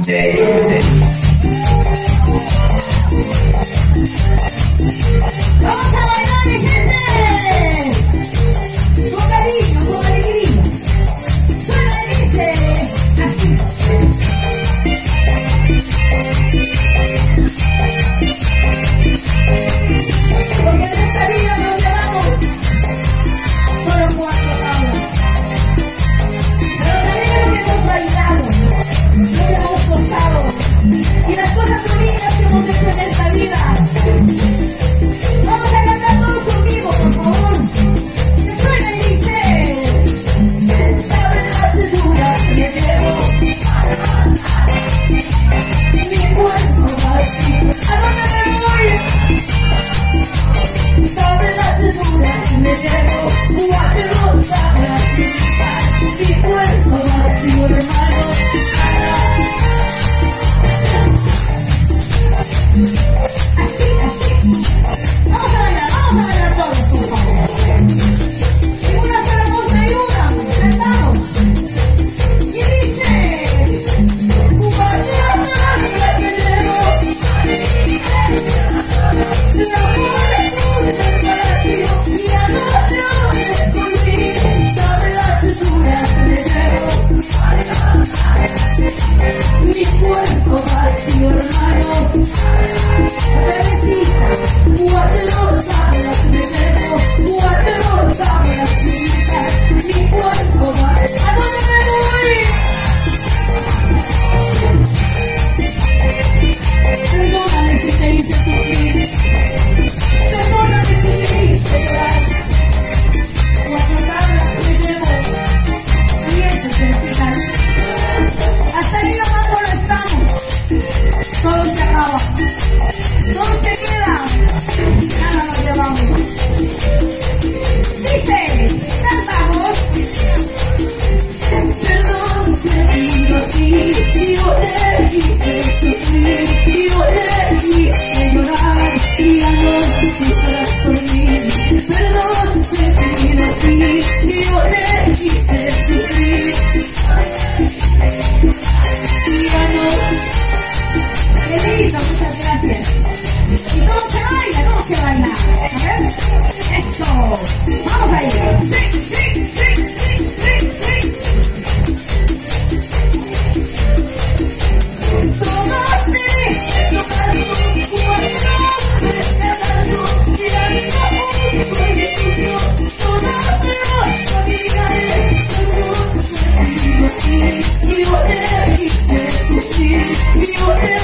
Vamos a bailar, mi gente. Con cariño, con alegría. Suena, dice así. Porque en esta vida nos llevamos solo cuatro palmas. Pero también que hemos bailado, lo hemos gozado, y las cosas bonitas que hemos hecho en esta vida. Vamos a cantar todos conmigo, por favor. Que suena y dice: estaba en la altura que me llevo, mi cuerpo así, ¿a dónde me voy? Sobre la altura que me llevo, cuatro palmas, mi cuerpo así, hermano. Así, así. Vamos a bailar todos, por favor. En una sola voz me ayudan, sentados. Y dice: cuatro palmas que llevo, la juventud para ti, y adoración es por ti, sobre las alturas me llevo, mi cuerpo vacío, hermano. Todo se acaba, todo se queda, nada nos llevamos. Dice, cantamos. Perdón, si yo sí, yo te quise sufrir, yo te quise llorar, y ya no sufras por mí. Perdón, si yo sí, yo te quise sufrir, y ya no. Querido, muchas gracias. ¿Y cómo se baila? ¿Cómo se baila? A ver, eso. Vamos a ir. Sí, sí, sí, sí, sí, sí. Tomaste, tocando tu cuerpo, despertando, mirando a mí, soy tuyo. Tomaste, no te olvidaré, soy tuyo, y yo te quise sufrir, y yo te